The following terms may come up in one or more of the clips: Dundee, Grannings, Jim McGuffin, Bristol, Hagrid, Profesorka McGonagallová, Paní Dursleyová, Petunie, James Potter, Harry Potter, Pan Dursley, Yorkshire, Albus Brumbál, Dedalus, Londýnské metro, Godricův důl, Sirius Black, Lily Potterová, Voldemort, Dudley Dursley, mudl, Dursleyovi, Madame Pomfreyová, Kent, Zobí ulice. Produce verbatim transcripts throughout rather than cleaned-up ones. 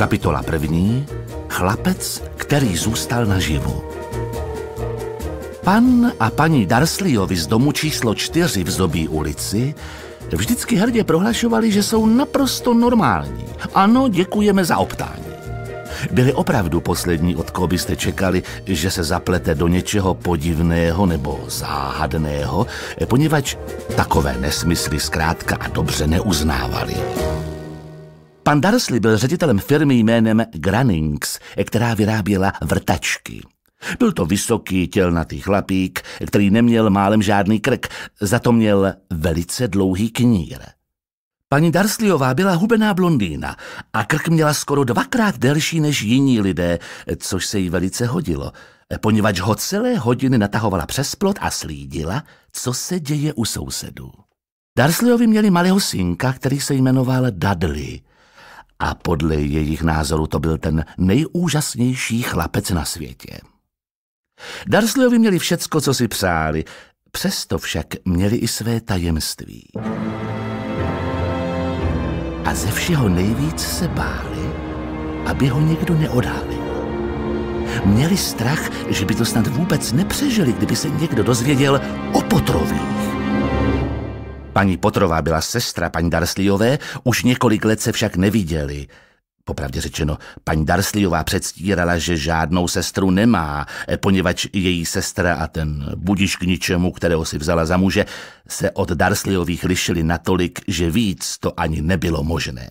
Kapitola první. Chlapec, který zůstal naživu. Pan a paní Dursleyovi z domu číslo čtyři v Zobí ulici vždycky hrdě prohlašovali, že jsou naprosto normální. Ano, děkujeme za optání. Byli opravdu poslední, od koho byste čekali, že se zaplete do něčeho podivného nebo záhadného, poněvadž takové nesmysly zkrátka a dobře neuznávali. Pan Dursley byl ředitelem firmy jménem Grannings, která vyráběla vrtačky. Byl to vysoký, tělnatý chlapík, který neměl málem žádný krk, za to měl velice dlouhý knír. Paní Dursleyová byla hubená blondýna a krk měla skoro dvakrát delší než jiní lidé, což se jí velice hodilo, poněvadž ho celé hodiny natahovala přes plot a slídila, co se děje u sousedů. Dursleyovi měli malého synka, který se jmenoval Dudley. A podle jejich názoru to byl ten nejúžasnější chlapec na světě. Dursleyovi měli všecko, co si přáli, přesto však měli i své tajemství. A ze všeho nejvíc se báli, aby ho někdo neodhalil. Měli strach, že by to snad vůbec nepřežili, kdyby se někdo dozvěděl o Potterových. Paní Potterová byla sestra paní Dursleyové, už několik let se však neviděli. Popravdě řečeno, paní Dursleyová předstírala, že žádnou sestru nemá, poněvadž její sestra a ten budiš k ničemu, kterého si vzala za muže, se od Dursleyových lišili natolik, že víc to ani nebylo možné.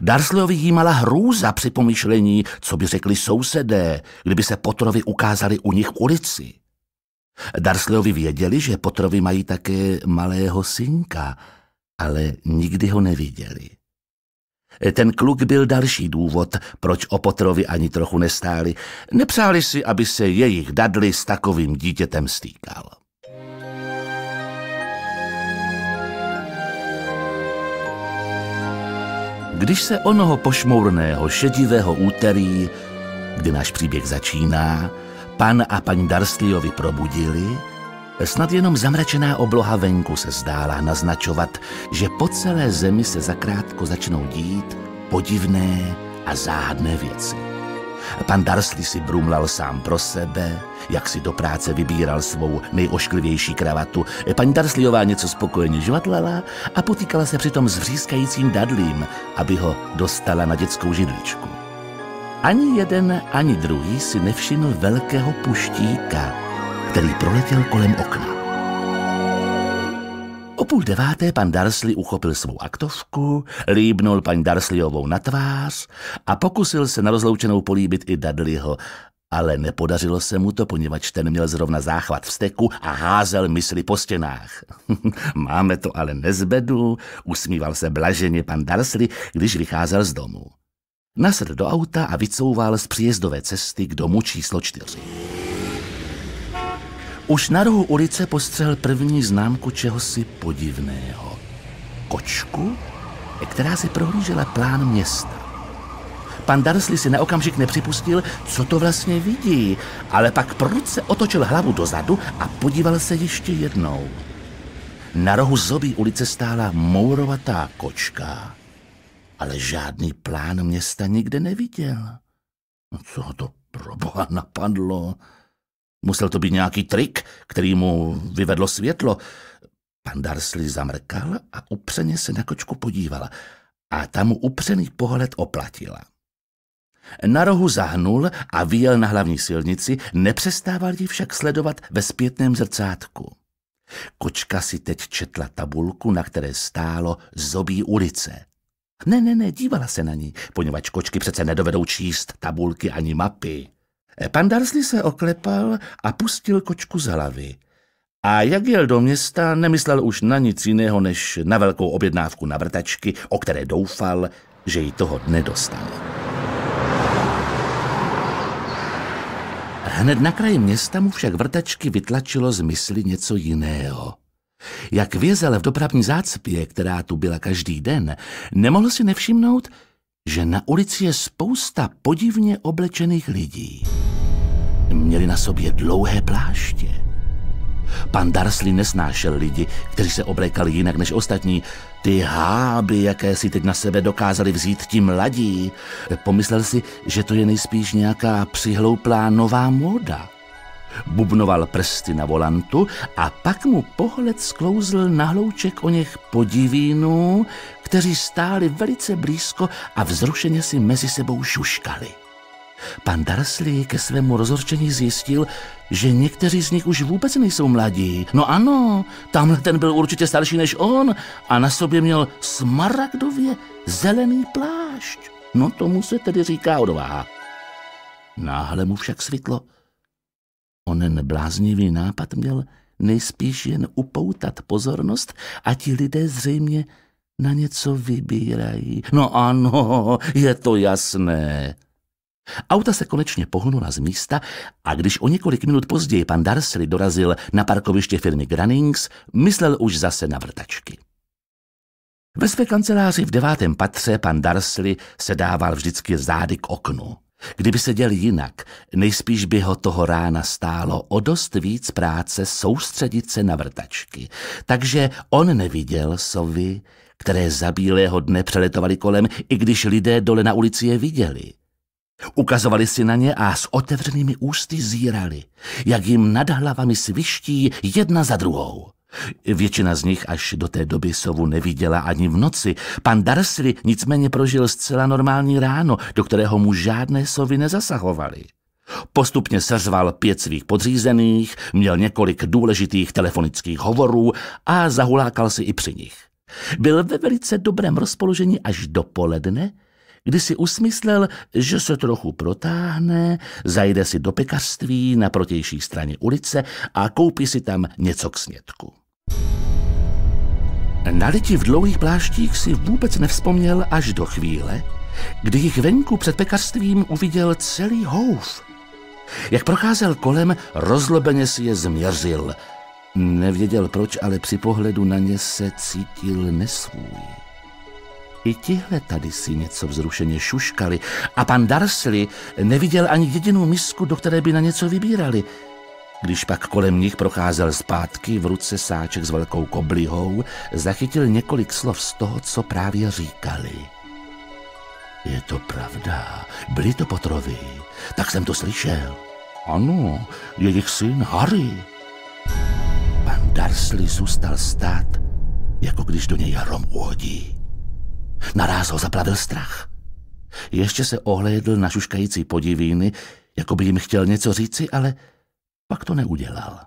Dursleyovi jímala hrůza při pomyšlení, co by řekli sousedé, kdyby se Potterovi ukázali u nich v ulici. Dursleyovi věděli, že Potterovi mají také malého synka, ale nikdy ho neviděli. Ten kluk byl další důvod, proč o Potterovi ani trochu nestáli. Nepřáli si, aby se jejich Dudley s takovým dítětem stýkal. Když se onoho pošmourného šedivého úterý, kdy náš příběh začíná, pan a paní Dursleyovi probudili, snad jenom zamračená obloha venku se zdála naznačovat, že po celé zemi se zakrátko začnou dít podivné a záhadné věci. Pan Dursley si brumlal sám pro sebe, jak si do práce vybíral svou nejošklivější kravatu. Paní Dursleyová něco spokojeně žvatlala a potýkala se přitom s vřískajícím Dudleym, aby ho dostala na dětskou židličku. Ani jeden, ani druhý si nevšiml velkého puštíka, který proletěl kolem okna. O půl deváté pan Dursley uchopil svou aktovku, líbnul paní Dursleyovou na tvář a pokusil se na rozloučenou políbit i Dudleyho, ale nepodařilo se mu to, poněvadž ten měl zrovna záchvat vzteku a házel mysli po stěnách. Máme to ale nezbedu, usmíval se blaženě pan Dursley, když vycházel z domu. Nasedl do auta a vycouval z příjezdové cesty k domu číslo čtyři. Už na rohu ulice postřehl první známku čehosi podivného. Kočku, která si prohlížela plán města. Pan Dursley si na okamžik nepřipustil, co to vlastně vidí, ale pak prudce otočil hlavu dozadu a podíval se ještě jednou. Na rohu Zobí ulice stála mourovatá kočka, ale žádný plán města nikde neviděl. Co ho to pro boha napadlo? Musel to být nějaký trik, který mu vyvedlo světlo. Pan Dursley zamrkal a upřeně se na kočku podívala. A ta mu upřený pohled oplatila. Na rohu zahnul a vyjel na hlavní silnici, nepřestával ji však sledovat ve zpětném zrcátku. Kočka si teď četla tabulku, na které stálo Zobí ulice. Ne, ne, ne, dívala se na ní, poněvadž kočky přece nedovedou číst tabulky ani mapy. Pan Dursley se oklepal a pustil kočku z hlavy. A jak jel do města, nemyslel už na nic jiného, než na velkou objednávku na vrtačky, o které doufal, že ji toho dne dostane. Hned na kraji města mu však vrtačky vytlačilo z mysli něco jiného. Jak vězel v dopravní zácpě, která tu byla každý den, nemohl si nevšimnout, že na ulici je spousta podivně oblečených lidí. Měli na sobě dlouhé pláště. Pan Dursley nesnášel lidi, kteří se oblékali jinak než ostatní. Ty háby, jaké si teď na sebe dokázali vzít ti mladí. Pomyslel si, že to je nejspíš nějaká přihlouplá nová móda. Bubnoval prsty na volantu a pak mu pohled sklouzl na hlouček o něch podivínů, kteří stáli velice blízko a vzrušeně si mezi sebou šuškali. Pan Dursley ke svému rozhorčení zjistil, že někteří z nich už vůbec nejsou mladí. No ano, tamhle ten byl určitě starší než on a na sobě měl smaragdově zelený plášť. No tomu se tedy říká odvaha. Náhle mu však svitlo. Onen bláznivý nápad měl nejspíš jen upoutat pozornost a ti lidé zřejmě na něco vybírají. No ano, je to jasné. Auta se konečně pohnula z místa a když o několik minut později pan Dursley dorazil na parkoviště firmy Grannings, myslel už zase na vrtačky. Ve své kanceláři v devátém patře pan Dursley sedával vždycky zády k oknu. Kdyby seděl jinak, nejspíš by ho toho rána stálo o dost víc práce soustředit se na vrtačky. Takže on neviděl sovy, které za bílého dne přeletovaly kolem, i když lidé dole na ulici je viděli. Ukazovali si na ně a s otevřenými ústy zírali, jak jim nad hlavami sviští jedna za druhou. Většina z nich až do té doby sovu neviděla ani v noci. Pan Dursley nicméně prožil zcela normální ráno, do kterého mu žádné sovy nezasahovaly. Postupně seřval pět svých podřízených, měl několik důležitých telefonických hovorů a zahulákal si i při nich. Byl ve velice dobrém rozpoložení až do poledne, kdy si usmyslel, že se trochu protáhne, zajde si do pekařství na protější straně ulice a koupí si tam něco k snědku. Na lidi v dlouhých pláštích si vůbec nevzpomněl až do chvíle, kdy jich venku před pekařstvím uviděl celý houf. Jak procházel kolem, rozlobeně si je změřil. Nevěděl proč, ale při pohledu na ně se cítil nesvůj. I tihle tady si něco vzrušeně šuškali a pan Dursley neviděl ani jedinou misku, do které by na něco vybírali. Když pak kolem nich procházel zpátky, v ruce sáček s velkou koblihou, zachytil několik slov z toho, co právě říkali. Je to pravda, byli to Potterovi, tak jsem to slyšel. Ano, jejich syn Harry. Pan Dursley zůstal stát, jako když do něj hrom uhodí. Naráz ho zaplavil strach. Ještě se ohlédl na šuškající podivíny, jako by jim chtěl něco říci, ale pak to neudělal.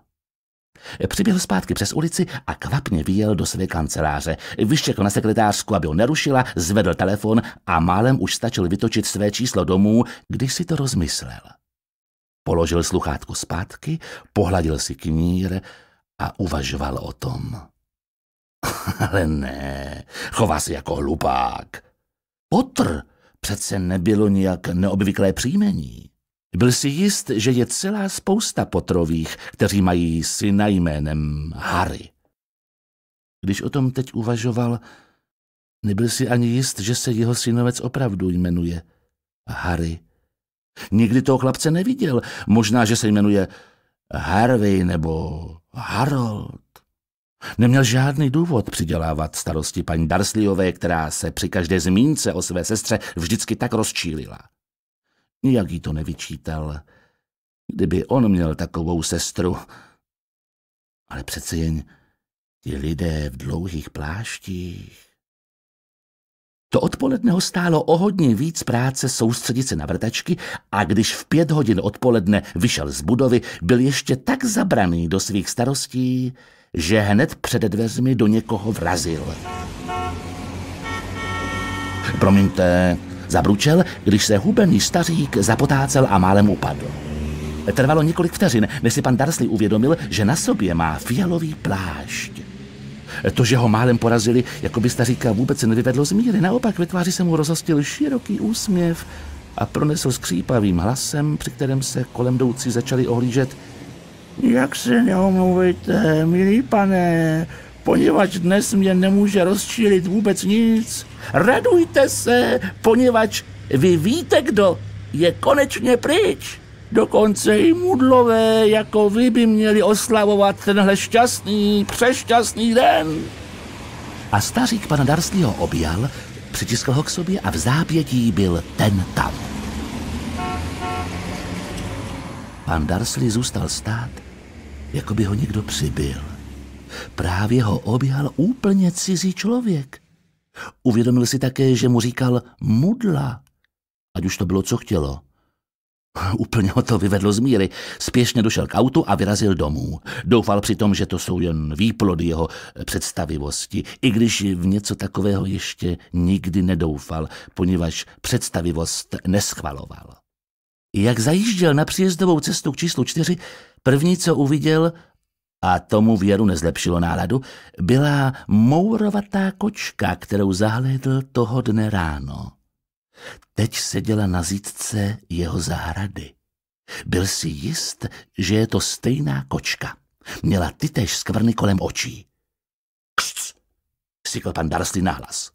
Přiběhl zpátky přes ulici a kvapně vyjel do své kanceláře. Vyštěkl na sekretářku, aby ho nerušila, zvedl telefon a málem už stačil vytočit své číslo domů, když si to rozmyslel. Položil sluchátko zpátky, pohladil si knír a uvažoval o tom. Ale ne, chová se jako hlupák. Potter přece nebylo nijak neobvyklé příjmení. Byl si jist, že je celá spousta Potterových, kteří mají syna jménem Harry. Když o tom teď uvažoval, nebyl si ani jist, že se jeho synovec opravdu jmenuje Harry. Nikdy toho chlapce neviděl, možná, že se jmenuje Harvey nebo Harold. Neměl žádný důvod přidělávat starosti paní Dursleyové, která se při každé zmínce o své sestře vždycky tak rozčílila. Nijak jí to nevyčítal, kdyby on měl takovou sestru. Ale přece jen ti lidé v dlouhých pláštích. To odpoledne ho stálo o hodně víc práce soustředit se na vrtačky a když v pět hodin odpoledne vyšel z budovy, byl ještě tak zabraný do svých starostí, že hned před dveřmi do někoho vrazil. Promiňte, zabručel, když se hubený stařík zapotácel a málem upadl. Trvalo několik vteřin, než si pan Dursley uvědomil, že na sobě má fialový plášť. To, že ho málem porazili, jako by staříka vůbec nevyvedlo z míry, naopak ve tváři se mu rozhostil široký úsměv a pronesl skřípavým hlasem, při kterém se kolem jdoucí začali ohlížet. Jak se neomluvujte, milý pane, poněvadž dnes mě nemůže rozčílit vůbec nic. Radujte se, poněvadž vy víte, kdo je konečně pryč. Dokonce i mudlové jako vy by měli oslavovat tenhle šťastný, přešťastný den. A stařík pana Dursleyho objal, přitiskl ho k sobě a v zápětí byl ten tam. Pan Dursley zůstal stát, jako by ho někdo přibyl. Právě ho objal úplně cizí člověk. Uvědomil si také, že mu říkal mudla, ať už to bylo, co chtělo. Úplně ho to vyvedlo z míry. Spěšně došel k autu a vyrazil domů. Doufal přitom, že to jsou jen výplody jeho představivosti, i když v něco takového ještě nikdy nedoufal, poněvadž představivost neschvaloval. Jak zajížděl na příjezdovou cestu k číslu čtyři, první, co uviděl, a tomu věru nezlepšilo náladu, byla mourovatá kočka, kterou zahlédl toho dne ráno. Teď seděla na zítce jeho zahrady. Byl si jist, že je to stejná kočka. Měla tytéž skvrny kolem očí. Křc! Sykl pan Dursley nahlas.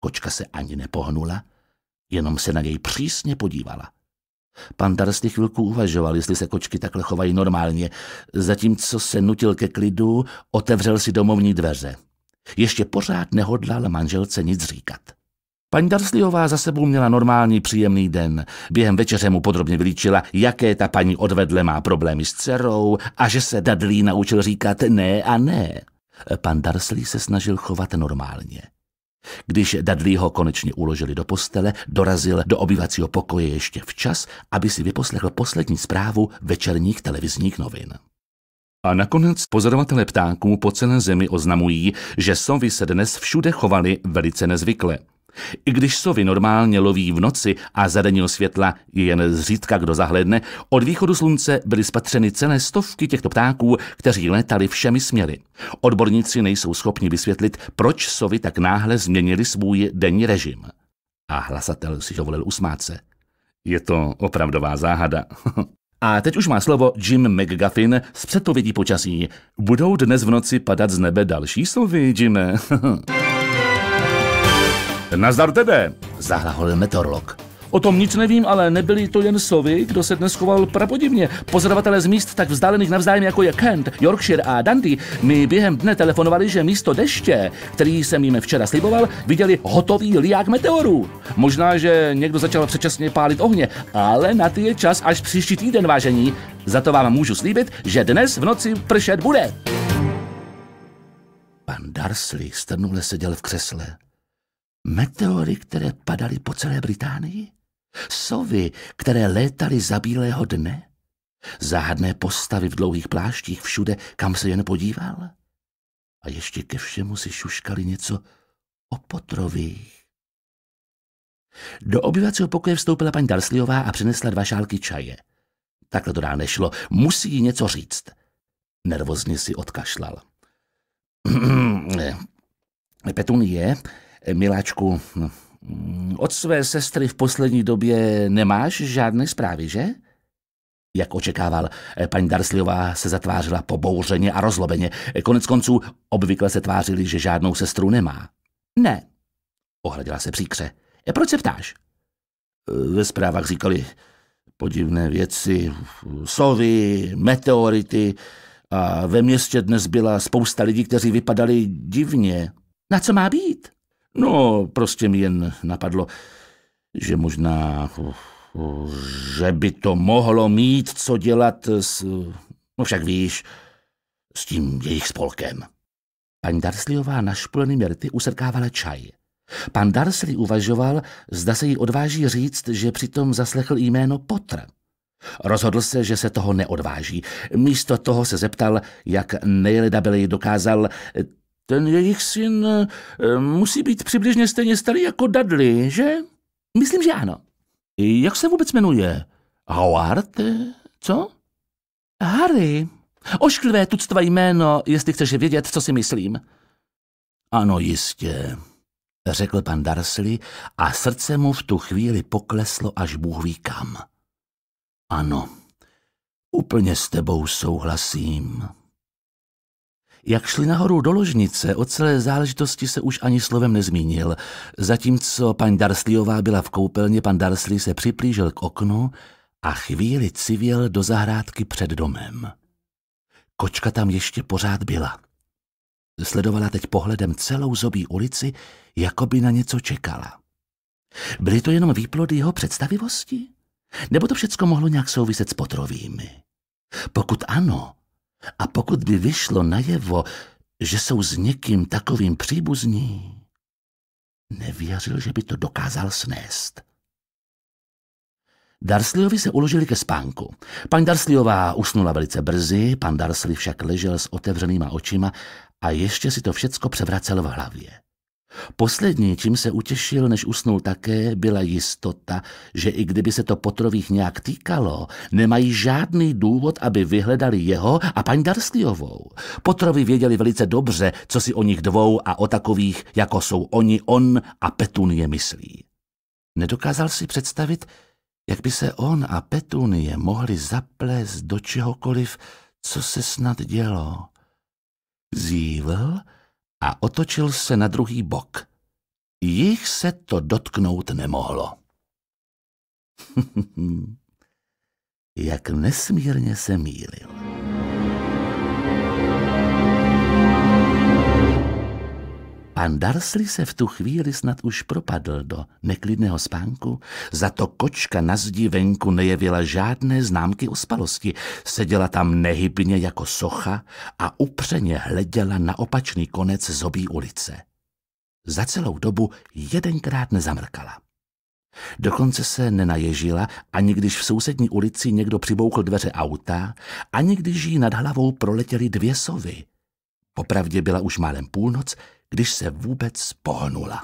Kočka se ani nepohnula, jenom se na něj přísně podívala. Pan Dursley chvilku uvažoval, jestli se kočky takhle chovají normálně. Zatímco se nutil ke klidu, otevřel si domovní dveře. Ještě pořád nehodlal manželce nic říkat. Paní Dursleyová za sebou měla normální příjemný den. Během večeře mu podrobně vylíčila, jaké ta paní odvedle má problémy s dcerou a že se Dudley naučil říkat ne a ne. Pan Dursley se snažil chovat normálně. Když Dudley ho konečně uložili do postele, dorazil do obývacího pokoje ještě včas, aby si vyposlechl poslední zprávu večerních televizních novin. A nakonec pozorovatelé ptáků po celé zemi oznamují, že sovy se dnes všude chovaly velice nezvykle. I když sovy normálně loví v noci a za denního světla je jen zřídka kdo zahledne, od východu slunce byly spatřeny celé stovky těchto ptáků, kteří létali všemi směry. Odborníci nejsou schopni vysvětlit, proč sovy tak náhle změnili svůj denní režim. A hlasatel si dovolil usmát se. Je to opravdová záhada. A teď už má slovo Jim McGuffin s předpovědí počasí. Budou dnes v noci padat z nebe další sovy, Jime? Nazdar tebe, zahlaholil meteorolog. O tom nic nevím, ale nebyli to jen sovy, kdo se dnes choval prapodivně. Pozorovatelé z míst tak vzdálených navzájem, jako je Kent, Yorkshire a Dundee, mi během dne telefonovali, že místo deště, který jsem jim včera sliboval, viděli hotový liják meteorů. Možná, že někdo začal předčasně pálit ohně, ale na ty je čas až příští týden, vážení. Za to vám můžu slíbit, že dnes v noci pršet bude. Pan Dursley strnule seděl v křesle. Meteory, které padaly po celé Británii? Sovy, které létaly za bílého dne? Záhadné postavy v dlouhých pláštích všude, kam se jen podíval? A ještě ke všemu si šuškali něco o potrových. Do obyvacího pokoje vstoupila paní Dursleyová a přinesla dva šálky čaje. Takhle to dál nešlo, musí jí něco říct. Nervózně si odkašlal. Petunie... Miláčku, od své sestry v poslední době nemáš žádné zprávy, že? Jak očekával, paní Dursleyová se zatvářila pobouřeně a rozlobeně. Konec konců obvykle se tvářili, že žádnou sestru nemá. Ne, ohradila se příkře. Proč se ptáš? Ve zprávách říkali podivné věci, sovy, meteority a ve městě dnes byla spousta lidí, kteří vypadali divně. Na co má být? No, prostě mi jen napadlo, že možná, že by to mohlo mít co dělat s, no však víš, s tím jejich spolkem. Paní Dursleyová našpulenými rty usrkávala čaj. Pan Dursley uvažoval, zda se jí odváží říct, že přitom zaslechl jméno Potter. Rozhodl se, že se toho neodváží. Místo toho se zeptal, jak nejledabilej dokázal... Ten jejich syn musí být přibližně stejně starý jako Dudley, že? Myslím, že ano. Jak se vůbec jmenuje? Howard? Co? Harry. Ošklivé tuctva jméno, jestli chceš vědět, co si myslím. Ano, jistě, řekl pan Dursley a srdce mu v tu chvíli pokleslo až Bůh ví kam. Ano, úplně s tebou souhlasím. Jak šli nahoru do ložnice, o celé záležitosti se už ani slovem nezmínil. Zatímco paní Dursleyová byla v koupelně, pan Dursley se připlížil k oknu a chvíli civěl do zahrádky před domem. Kočka tam ještě pořád byla. Sledovala teď pohledem celou Zobí ulici, jako by na něco čekala. Byly to jenom výplody jeho představivosti? Nebo to všecko mohlo nějak souviset s Potterovými? Pokud ano, a pokud by vyšlo najevo, že jsou s někým takovým příbuzní, nevěřil, že by to dokázal snést. Dursleyovi se uložili ke spánku. Paní Dursleyová usnula velice brzy, pan Dursley však ležel s otevřenýma očima a ještě si to všecko převracel v hlavě. Poslední, čím se utěšil, než usnul také, byla jistota, že i kdyby se to Potterových nějak týkalo, nemají žádný důvod, aby vyhledali jeho a paní Dursleyovou. Potterovi věděli velice dobře, co si o nich dvou a o takových, jako jsou oni, on a Petunie myslí. Nedokázal si představit, jak by se on a Petunie mohli zaplést do čehokoliv, co se snad dělo. Zívl a otočil se na druhý bok. Jich se to dotknout nemohlo. Jak nesmírně se mýlil. Pan Dursley se v tu chvíli snad už propadl do neklidného spánku, za to kočka na zdi venku nejevila žádné známky ospalosti. Seděla tam nehybně jako socha a upřeně hleděla na opačný konec Zobí ulice. Za celou dobu jedenkrát nezamrkala. Dokonce se nenaježila, ani když v sousední ulici někdo přibouchl dveře auta, ani když jí nad hlavou proletěly dvě sovy. Popravdě byla už málem půlnoc, když se vůbec pohnula.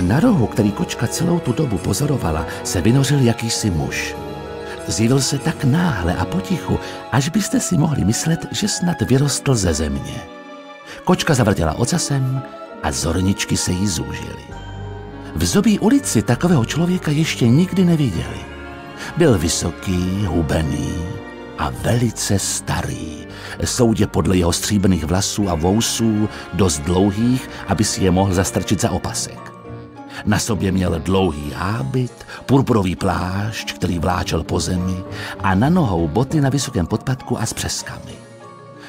Na rohu, který kočka celou tu dobu pozorovala, se vynořil jakýsi muž. Zjevil se tak náhle a potichu, až byste si mohli myslet, že snad vyrostl ze země. Kočka zavrtěla ocasem a zorničky se jí zúžily. V Zobí ulici takového člověka ještě nikdy neviděli. Byl vysoký, hubený a velice starý, soudě podle jeho stříbrných vlasů a vousů, dost dlouhých, aby si je mohl zastrčit za opasek. Na sobě měl dlouhý hábit, purpurový plášť, který vláčel po zemi, a na nohou boty na vysokém podpatku a s přeskami.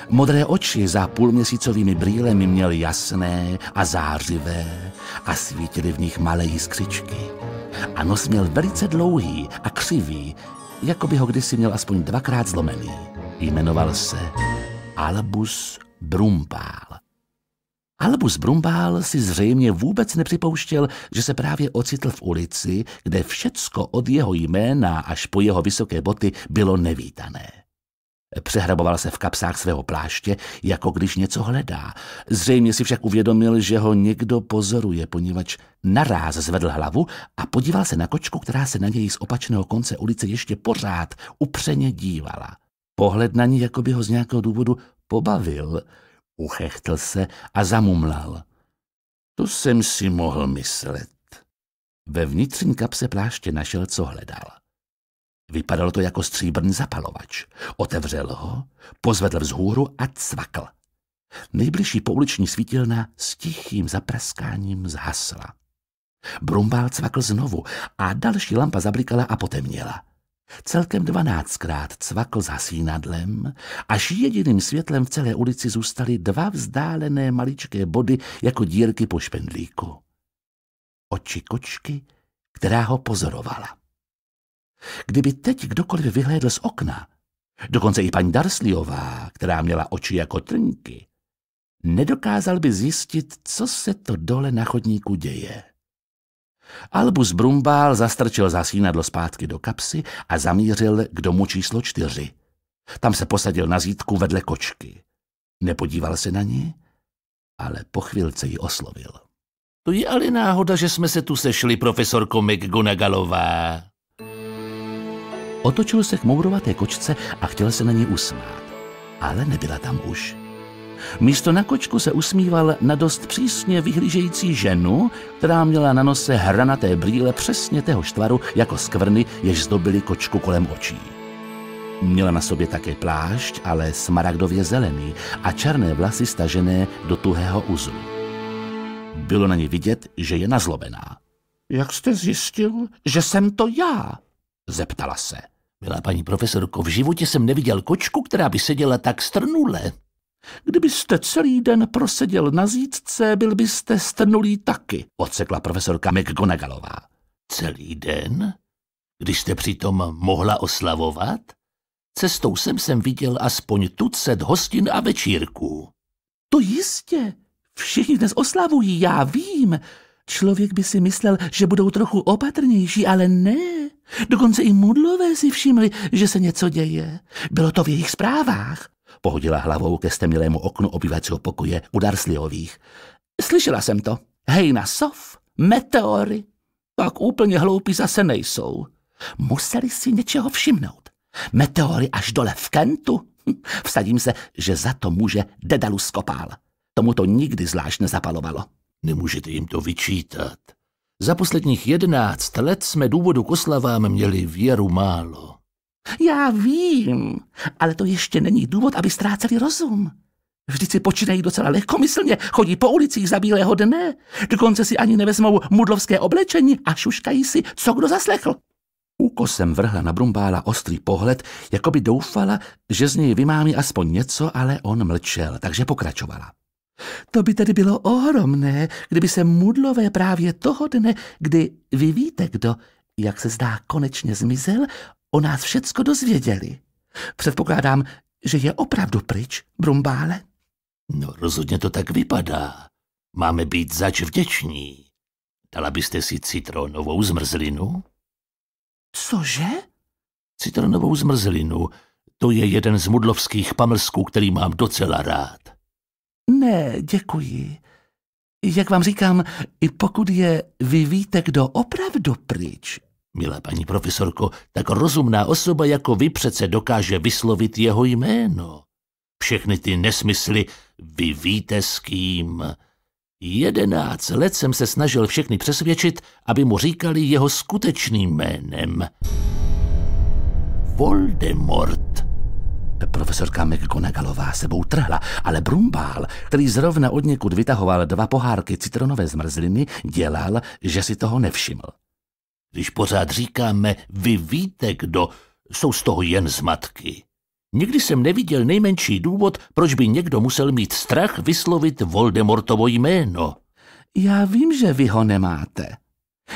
Modré oči za půlměsícovými brýlemi měl jasné a zářivé a svítily v nich malé jiskřičky. A nos měl velice dlouhý a křivý, jako by ho kdysi měl aspoň dvakrát zlomený. Jmenoval se Albus Brumbál. Albus Brumbál si zřejmě vůbec nepřipouštěl, že se právě ocitl v ulici, kde všecko od jeho jména až po jeho vysoké boty bylo nevítané. Přehraboval se v kapsách svého pláště, jako když něco hledá. Zřejmě si však uvědomil, že ho někdo pozoruje, poněvadž naráz zvedl hlavu a podíval se na kočku, která se na něj z opačného konce ulice ještě pořád upřeně dívala. Pohled na ní, jako by ho z nějakého důvodu pobavil, uchechtl se a zamumlal. To jsem si mohl myslet. Ve vnitřní kapse pláště našel, co hledal. Vypadalo to jako stříbrný zapalovač. Otevřel ho, pozvedl vzhůru a cvakl. Nejbližší pouliční svítilna s tichým zapraskáním zhasla. Brumbál cvakl znovu a další lampa zablikala a potemněla. Celkem dvanáctkrát cvakl s hasínadlem, až jediným světlem v celé ulici zůstaly dva vzdálené maličké body jako dírky po špendlíku. Oči kočky, která ho pozorovala. Kdyby teď kdokoliv vyhlédl z okna, dokonce i paní Dursleyová, která měla oči jako trnky, nedokázal by zjistit, co se to dole na chodníku děje. Albus Brumbál zastrčil zasínadlo zpátky do kapsy a zamířil k domu číslo čtyři. Tam se posadil na zítku vedle kočky. Nepodíval se na ní, ale po chvilce ji oslovil. To je ale náhoda, že jsme se tu sešli, profesorko McGonagallová. Otočil se k mourovaté kočce a chtěl se na ní usmát, ale nebyla tam už. Místo na kočku se usmíval na dost přísně vyhlížející ženu, která měla na nose hranaté brýle přesně téhož tvaru jako skvrny, jež zdobily kočku kolem očí. Měla na sobě také plášť, ale smaragdově zelený, a černé vlasy stažené do tuhého uzlu. Bylo na ní vidět, že je nazlobená. Jak jste zjistil, že jsem to já? Zeptala se. Milá paní profesorko, v životě jsem neviděl kočku, která by seděla tak strnule. Kdybyste celý den proseděl na zítce, byl byste strnulý taky, odsekla profesorka McGonagallová. Celý den? Když jste přitom mohla oslavovat? Cestou jsem sem viděl aspoň tucet hostin a večírků. To jistě. Všichni dnes oslavují, já vím. Člověk by si myslel, že budou trochu opatrnější, ale ne. Dokonce i mudlové si všimli, že se něco děje. Bylo to v jejich zprávách. Pohodila hlavou ke stemnělému oknu obývacího pokoje u Dursleyových. Slyšela jsem to. Hejna sov, meteory. Tak úplně hloupí zase nejsou. Museli si něčeho všimnout. Meteory až dole v Kentu. Vsadím se, že za to může Dedalus kopál. Tomu to nikdy zvlášť nezapalovalo. Nemůžete jim to vyčítat. Za posledních jedenáct let jsme důvodu k oslavám měli věru málo. Já vím, ale to ještě není důvod, aby ztráceli rozum. Vždyť si počínají docela lehkomyslně, chodí po ulicích za bílého dne, dokonce si ani nevezmou mudlovské oblečení a šuškají si, co kdo zaslechl. Úkosem vrhla na Brumbála ostrý pohled, jako by doufala, že z něj vymámí aspoň něco, ale on mlčel, takže pokračovala. To by tedy bylo ohromné, kdyby se mudlové právě toho dne, kdy vy víte kdo, jak se zdá, konečně zmizel, o nás všecko dozvěděli. Předpokládám, že je opravdu pryč, Brumbále? No rozhodně to tak vypadá. Máme být zač vděční. Dala byste si citronovou zmrzlinu? Cože? Citronovou zmrzlinu. To je jeden z mudlovských pamlsků, který mám docela rád. Ne, děkuji. Jak vám říkám, i pokud je vy víte kdo opravdu pryč. Milá paní profesorko, tak rozumná osoba jako vy přece dokáže vyslovit jeho jméno. Všechny ty nesmysly, vy víte s kým. Jedenáct let jsem se snažil všechny přesvědčit, aby mu říkali jeho skutečným jménem. Voldemort. Profesorka McGonagallová sebou trhla, ale Brumbál, který zrovna od někud vytahoval dva pohárky citronové zmrzliny, dělal, že si toho nevšiml. Když pořád říkáme, vy víte kdo, jsou z toho jen zmatky. Nikdy jsem neviděl nejmenší důvod, proč by někdo musel mít strach vyslovit Voldemortovo jméno. Já vím, že vy ho nemáte,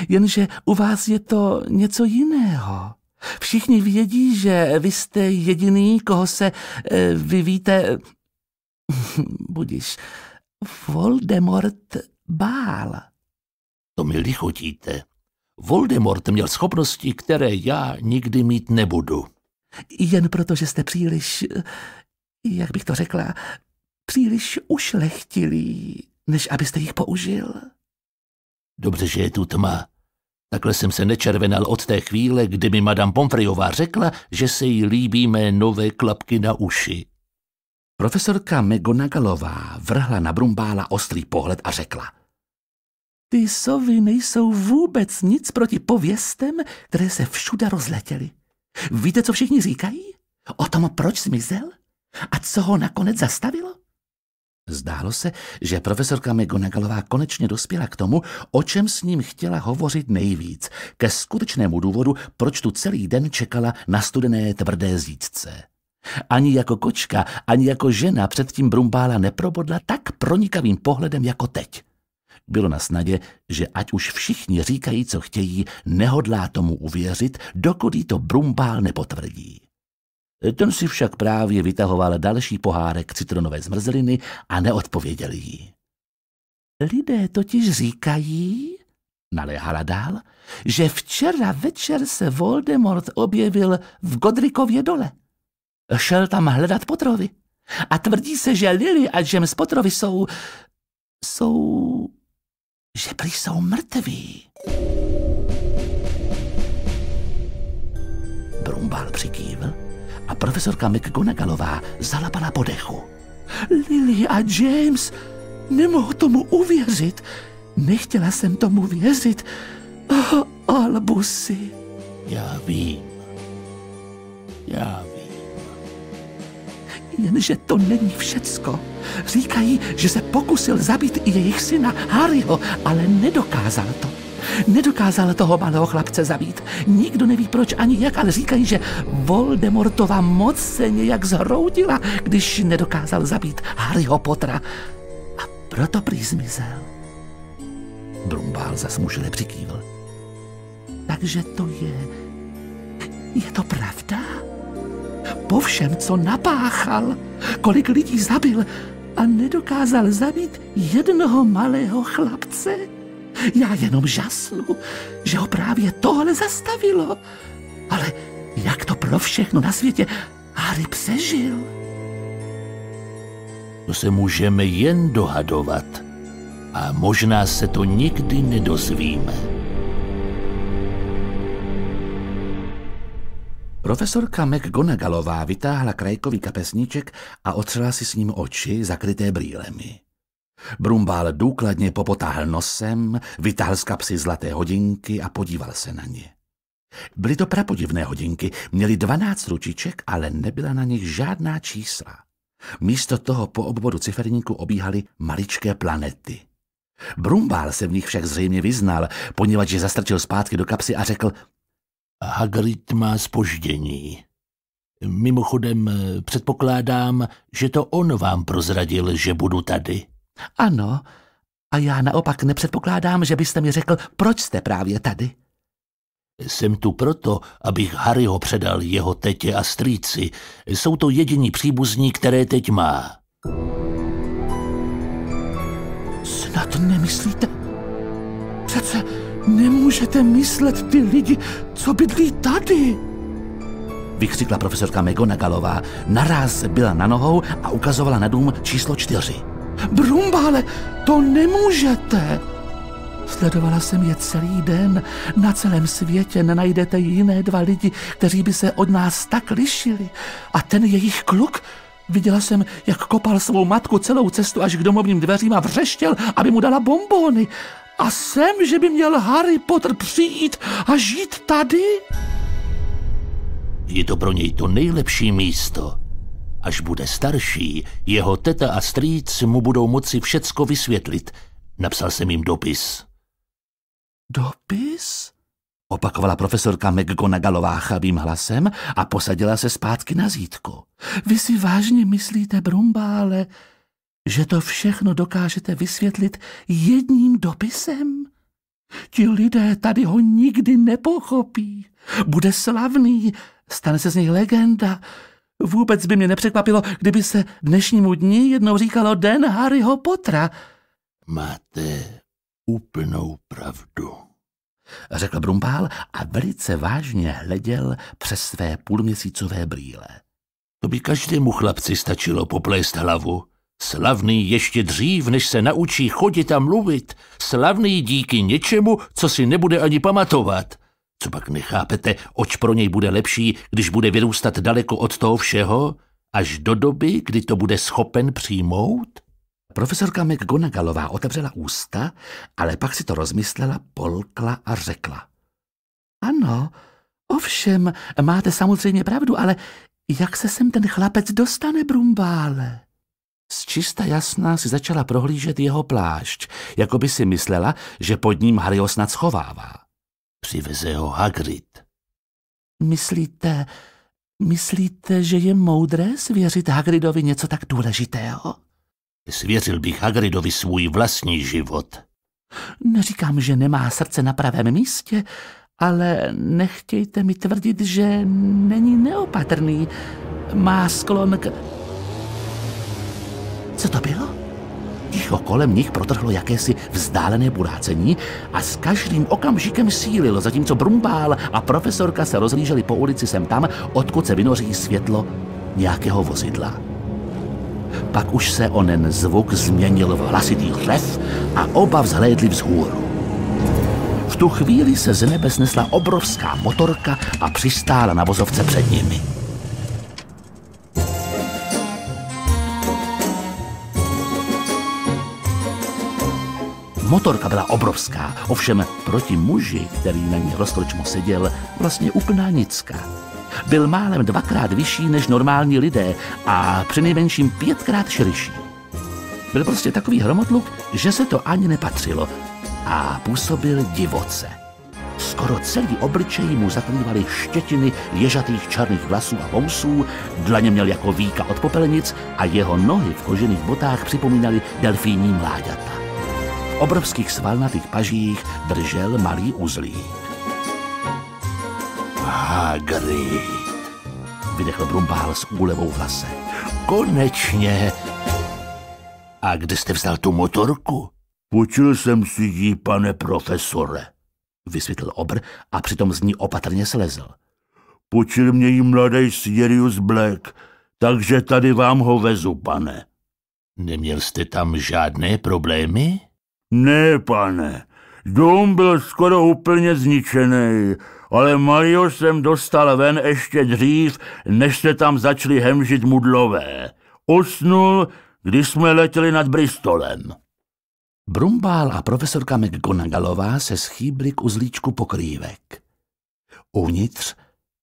jenže u vás je to něco jiného. Všichni vědí, že vy jste jediný, koho se e, vy víte, budiš, Voldemort bál. To mi lichotíte. Voldemort měl schopnosti, které já nikdy mít nebudu. Jen proto, že jste příliš, jak bych to řekla, příliš ušlechtilí, než abyste jich použil. Dobře, že je tu tma. Takhle jsem se nečervenal od té chvíle, kdy mi Madame Pomfreyová řekla, že se jí líbí mé nové klapky na uši. Profesorka McGonagallová vrhla na Brumbála ostrý pohled a řekla. Ty sovy nejsou vůbec nic proti pověstem, které se všude rozletěly. Víte, co všichni říkají? O tom, proč zmizel? A co ho nakonec zastavilo? Zdálo se, že profesorka McGonagallová konečně dospěla k tomu, o čem s ním chtěla hovořit nejvíc, ke skutečnému důvodu, proč tu celý den čekala na studené tvrdé zítce. Ani jako kočka, ani jako žena předtím Brumbála neprobodla tak pronikavým pohledem jako teď. Bylo na snadě, že ať už všichni říkají, co chtějí, nehodlá tomu uvěřit, dokud jí to Brumbál nepotvrdí. Ten si však právě vytahoval další pohárek citronové zmrzliny a neodpověděl jí. Lidé totiž říkají, naléhala dál, že včera večer se Voldemort objevil v Godricově dole. Šel tam hledat Potterovy a tvrdí se, že Lily a James Potterovi jsou... jsou... že prý jsou mrtví. Brumbál přikývl a profesorka McGonagallová zalapala po dechu. Lily a James, nemohu tomu uvěřit. Nechtěla jsem tomu věřit. Oh, Albusy. Já vím. Já vím. Jenže to není všecko. Říkají, že se pokusil zabít i jejich syna Harryho, ale nedokázal to. Nedokázal toho malého chlapce zabít. Nikdo neví proč ani jak, ale říkají, že Voldemortova moc se nějak zhroutila, když nedokázal zabít Harryho Pottera. A proto prý zmizel. Brumbál zasmužile přikývl. Takže to je... Je to pravda? Po všem, co napáchal, kolik lidí zabil a nedokázal zabít jednoho malého chlapce? Já jenom žasnu, že ho právě tohle zastavilo. Ale jak to pro všechno na světě Harry přežil? To se můžeme jen dohadovat a možná se to nikdy nedozvíme. Profesorka McGonagallová vytáhla krajkový kapesníček a otřela si s ním oči zakryté brýlemi. Brumbál důkladně popotáhl nosem, vytáhl z kapsy zlaté hodinky a podíval se na ně. Byly to prapodivné hodinky, měly dvanáct ručiček, ale nebyla na nich žádná čísla. Místo toho po obvodu ciferníku obíhaly maličké planety. Brumbál se v nich však zřejmě vyznal, poněvadž je zastrčil zpátky do kapsy a řekl: Hagrid má zpoždění. Mimochodem, předpokládám, že to on vám prozradil, že budu tady. Ano, a já naopak nepředpokládám, že byste mi řekl, proč jste právě tady. Jsem tu proto, abych Harryho předal jeho tetě a strýci. Jsou to jediní příbuzní, které teď má. Snad nemyslíte? Přece nemůžete myslet ty lidi, co bydlí tady, vykřikla profesorka McGonagallová. Naráz byla na nohou a ukazovala na dům číslo čtyři. Brumbále, to nemůžete! Sledovala jsem je celý den. Na celém světě nenajdete jiné dva lidi, kteří by se od nás tak lišili. A ten jejich kluk? Viděla jsem, jak kopal svou matku celou cestu až k domovním dveřím a vřeštěl, aby mu dala bonbóny. A sem, že by měl Harry Potter přijít a žít tady? Je to pro něj to nejlepší místo. Až bude starší, jeho teta a strýc mu budou moci všecko vysvětlit. Napsal jsem jim dopis. Dopis? Opakovala profesorka McGonagallová chabým hlasem a posadila se zpátky na zítko. Vy si vážně myslíte, Brumbále, že to všechno dokážete vysvětlit jedním dopisem? Ti lidé tady ho nikdy nepochopí. Bude slavný, stane se z něj legenda. Vůbec by mě nepřekvapilo, kdyby se dnešnímu dni jednou říkalo Den Harryho Pottera. Máte úplnou pravdu, řekl Brumbál a velice vážně hleděl přes své půlměsícové brýle. To by každému chlapci stačilo poplést hlavu. Slavný ještě dřív, než se naučí chodit a mluvit. Slavný díky něčemu, co si nebude ani pamatovat. Co pak nechápete, oč pro něj bude lepší, když bude vyrůstat daleko od toho všeho, až do doby, kdy to bude schopen přijmout? Profesorka McGonagallová otevřela ústa, ale pak si to rozmyslela, polkla a řekla. Ano, ovšem, máte samozřejmě pravdu, ale jak se sem ten chlapec dostane, Brumbále? Zčista jasná si začala prohlížet jeho plášť, jako by si myslela, že pod ním Harryho snad schovává. Přiveze ho Hagrid. Myslíte, myslíte, že je moudré svěřit Hagridovi něco tak důležitého? Svěřil bych Hagridovi svůj vlastní život. Neříkám, že nemá srdce na pravém místě, ale nechtějte mi tvrdit, že není neopatrný. Má sklon k... Co to bylo? Ticho kolem nich protrhlo jakési vzdálené burácení a s každým okamžikem sílilo, zatímco Brumbál a profesorka se rozlíželi po ulici sem tam, odkud se vynoří světlo nějakého vozidla. Pak už se onen zvuk změnil v hlasitý řev a oba vzhlédli vzhůru. V tu chvíli se z nebe snesla obrovská motorka a přistála na vozovce před nimi. Motorka byla obrovská, ovšem proti muži, který na ní rozkročmo seděl, vlastně úplná nicka. byl málem dvakrát vyšší než normální lidé a přinejmenším pětkrát širší. Byl prostě takový hromotluk, že se to ani nepatřilo a působil divoce. Skoro celý obličej mu zakrývaly štětiny ježatých černých vlasů a vousů, dlaně měl jako víka od popelnic a jeho nohy v kožených botách připomínaly delfíní mláďata. V obrovských svalnatých pažích držel malý uzlík. Hagrid, vydechl Brumbál s úlevou v hlase. Konečně! A kde jste vzal tu motorku? Počil jsem si ji, pane profesore, vysvětlil obr a přitom z ní opatrně slezl. Počil mě ji mladý Sirius Black, takže tady vám ho vezu, pane. Neměl jste tam žádné problémy? Ne, pane. Dům byl skoro úplně zničený, ale Mario jsem dostal ven ještě dřív, než se tam začali hemžit mudlové. Usnul, když jsme letěli nad Bristolem. Brumbál a profesorka McGonagallová se schýbli k uzlíčku pokrývek. Uvnitř,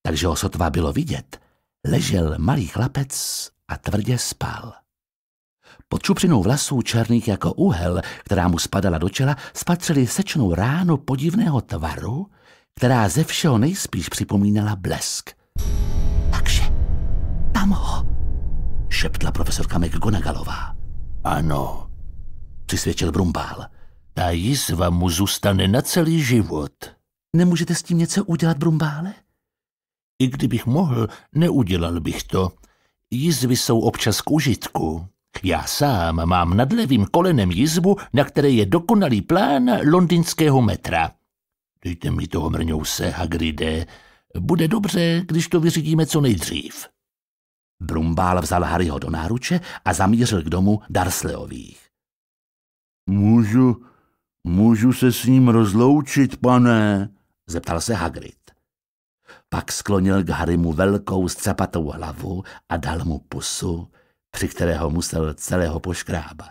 takže ho sotva bylo vidět, ležel malý chlapec a tvrdě spal. Pod čupřinou vlasů černých jako úhel, která mu spadala do čela, spatřili sečnou ránu podivného tvaru, která ze všeho nejspíš připomínala blesk. Takže tam ho, šeptla profesorka McGonagallová. Ano, přisvědčil Brumbál. Ta jizva mu zůstane na celý život. Nemůžete s tím něco udělat, Brumbále? I kdybych mohl, neudělal bych to. Jizvy jsou občas k užitku. Já sám mám nad levým kolenem jizvu, na které je dokonalý plán londýnského metra. Dejte mi toho mrňouse, Hagride. Bude dobře, když to vyřídíme co nejdřív. Brumbál vzal Harryho do náruče a zamířil k domu Dursleyových. Můžu, můžu se s ním rozloučit, pane, zeptal se Hagrid. Pak sklonil k Harrymu velkou zcapatou hlavu a dal mu pusu, při kterého musel celého poškrábat.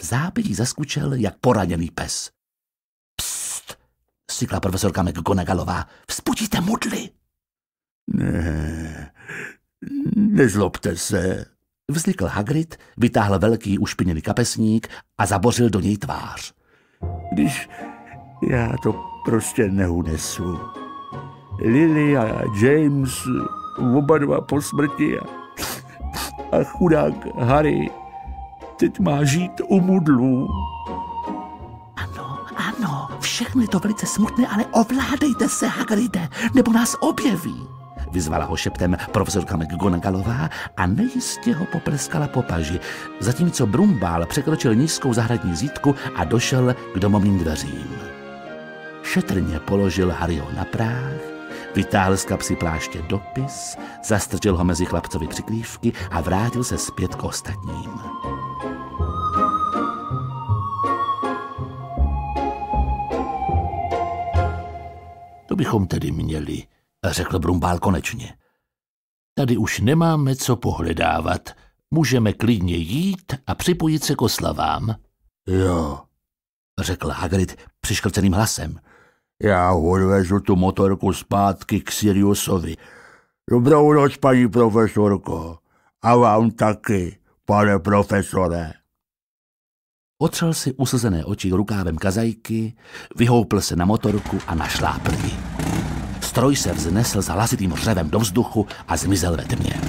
V zápětí zaskučel jak poraněný pes. Pst, sykla profesorka McGonagallová, vzbudíte mudly. Ne, nezlobte se. Vzlikl Hagrid, vytáhl velký ušpiněný kapesník a zabořil do něj tvář. Když já to prostě neunesu. Lily a James, oba dva po smrti a, a chudák Harry, teď má žít u mudlů. Ano, ano, všechno je to velice smutné, ale ovládejte se, Hagride, nebo nás objeví. Vyzvala ho šeptem profesorka McGonagallová a nejistě ho popleskala po paži, zatímco Brumbál překročil nízkou zahradní zítku a došel k domovním dveřím. Šetrně položil Harryho na práh, vytáhl z kapsy pláště dopis, zastrčil ho mezi chlapcovi přikrývky a vrátil se zpět k ostatním. To bychom tedy měli, řekl Brumbál konečně. Tady už nemáme co pohledávat. Můžeme klidně jít a připojit se k oslavám. Jo, řekl Hagrid přiškrceným hlasem. Já odvezu tu motorku zpátky k Siriusovi. Dobrou noc, paní profesorko. A vám taky, pane profesore. Otřel si usazené oči rukávem kazajky, vyhoupl se na motorku a našlápl ji. Stroj se vznesl za hlasitým hřevem do vzduchu a zmizel ve tmě.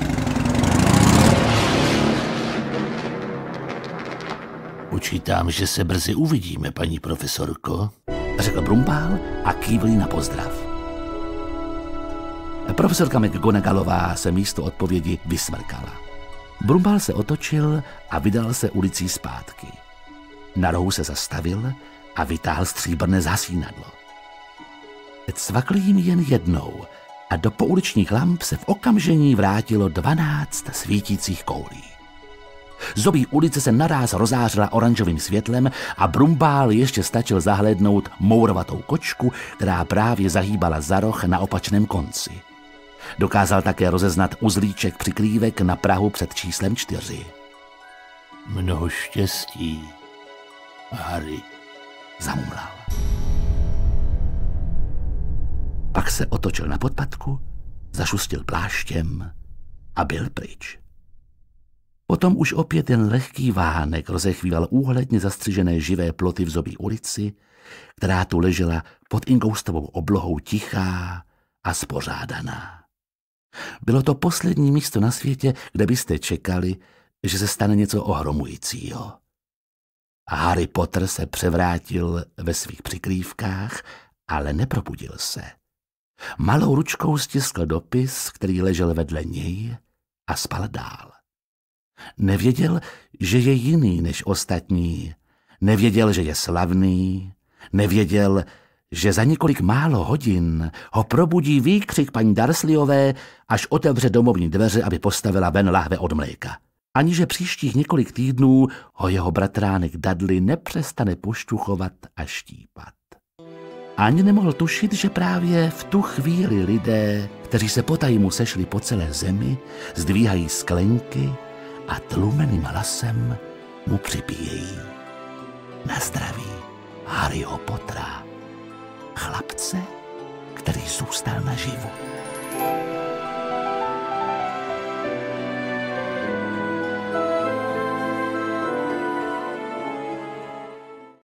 Počítám, že se brzy uvidíme, paní profesorko, řekl Brumbál a kývl na pozdrav. Profesorka McGonagallová se místo odpovědi vysmrkala. Brumbál se otočil a vydal se ulicí zpátky. Na rohu se zastavil a vytáhl stříbrné zhasínadlo. Cvakl jim jen jednou a do pouličních lamp se v okamžení vrátilo dvanáct svítících koulí. Zobí ulice se naráz rozářila oranžovým světlem a Brumbál ještě stačil zahlédnout mourovatou kočku, která právě zahýbala za roh na opačném konci. Dokázal také rozeznat uzlíček přikrývek na prahu před číslem čtyři. Mnoho štěstí, Harry, zamumlal. Pak se otočil na podpatku, zašustil pláštěm a byl pryč. Potom už opět jen lehký vánek rozechvíval úhledně zastřižené živé ploty v Zobí ulici, která tu ležela pod inkoustovou oblohou tichá a spořádaná. Bylo to poslední místo na světě, kde byste čekali, že se stane něco ohromujícího. A Harry Potter se převrátil ve svých přikrývkách, ale neprobudil se. Malou ručkou stiskl dopis, který ležel vedle něj, a spal dál. Nevěděl, že je jiný než ostatní, nevěděl, že je slavný, nevěděl, že za několik málo hodin ho probudí výkřik paní Dursleyové, až otevře domovní dveře, aby postavila ven láhve od mléka. Ani že příštích několik týdnů ho jeho bratránek Dudley nepřestane pošťuchovat a štípat. Ani nemohl tušit, že právě v tu chvíli lidé, kteří se potajmu sešli po celé zemi, zdvíhají sklenky a tlumeným hlasem mu připíjejí: Na zdraví Harryho Pottera, chlapce, který zůstal naživu.